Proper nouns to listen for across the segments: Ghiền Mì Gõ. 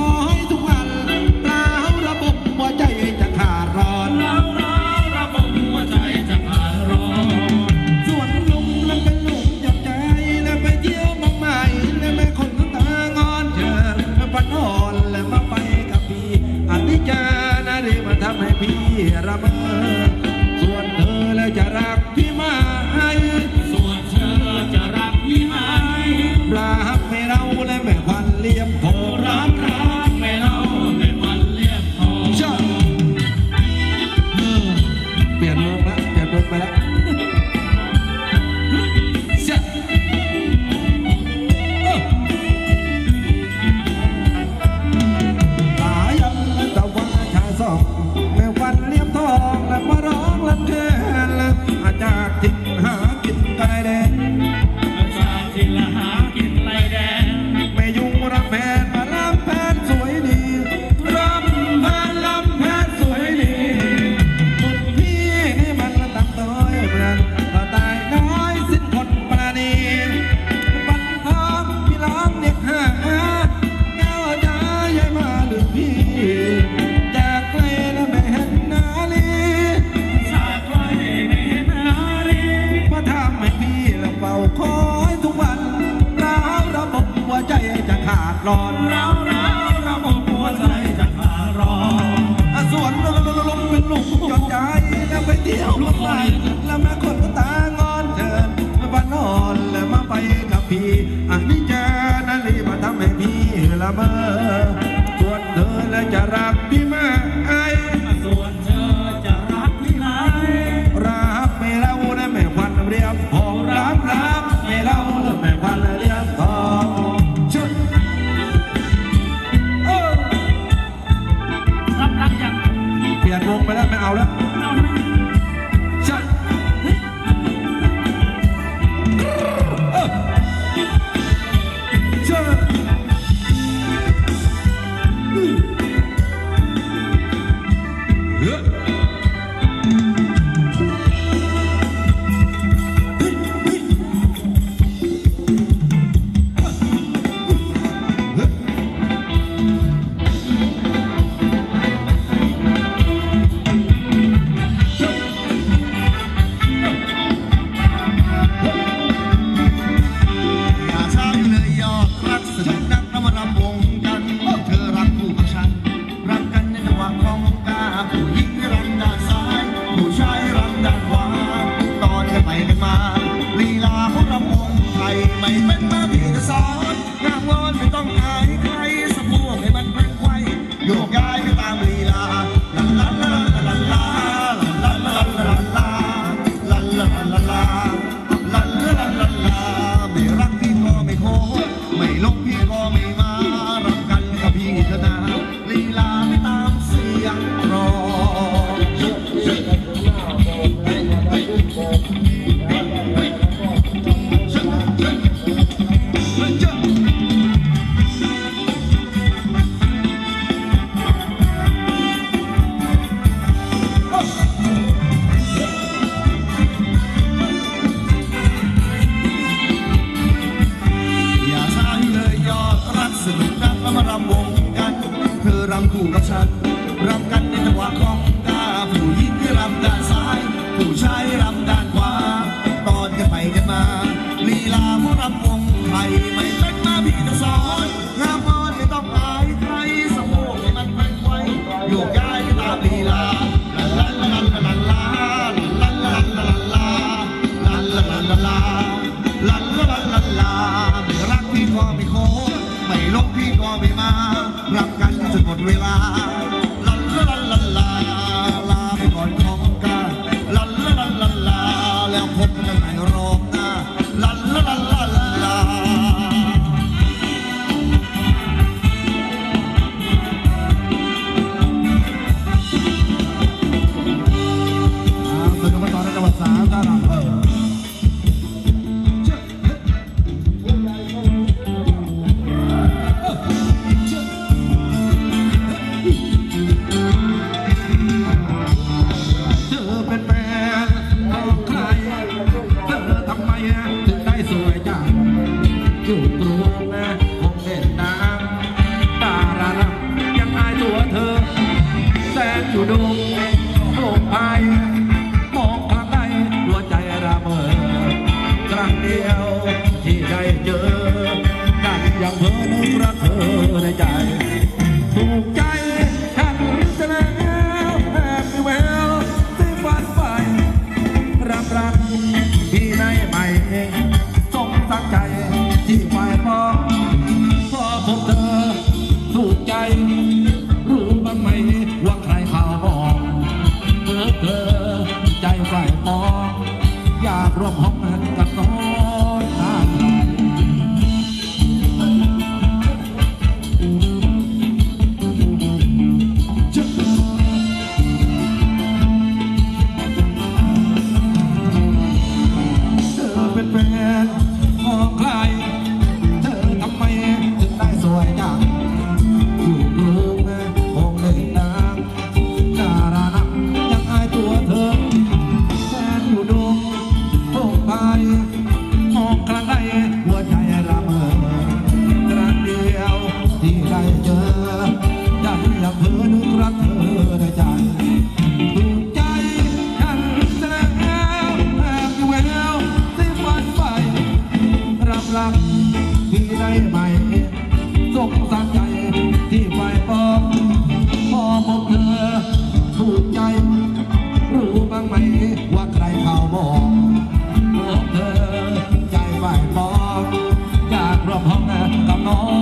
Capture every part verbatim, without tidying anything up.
Hãy subscribe cho kênh Ghiền Mì Gõ để không bỏ lỡ เจอดันละเพ้อนึกรักเธอได้ใจถูกใจกันแล้วแอบอยู่แล้วสิฝันไปรับรักที่ได้ใหม่สมสักใจที่ไฟปองพอพบเธอถูกใจรู้บ้างไหมว่าใครเขาบอกพบเธอใจไฟปองอยากรบห้องกับน้อง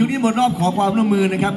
ยุคนี้หมดรอบขอความร่วมมือนะครับ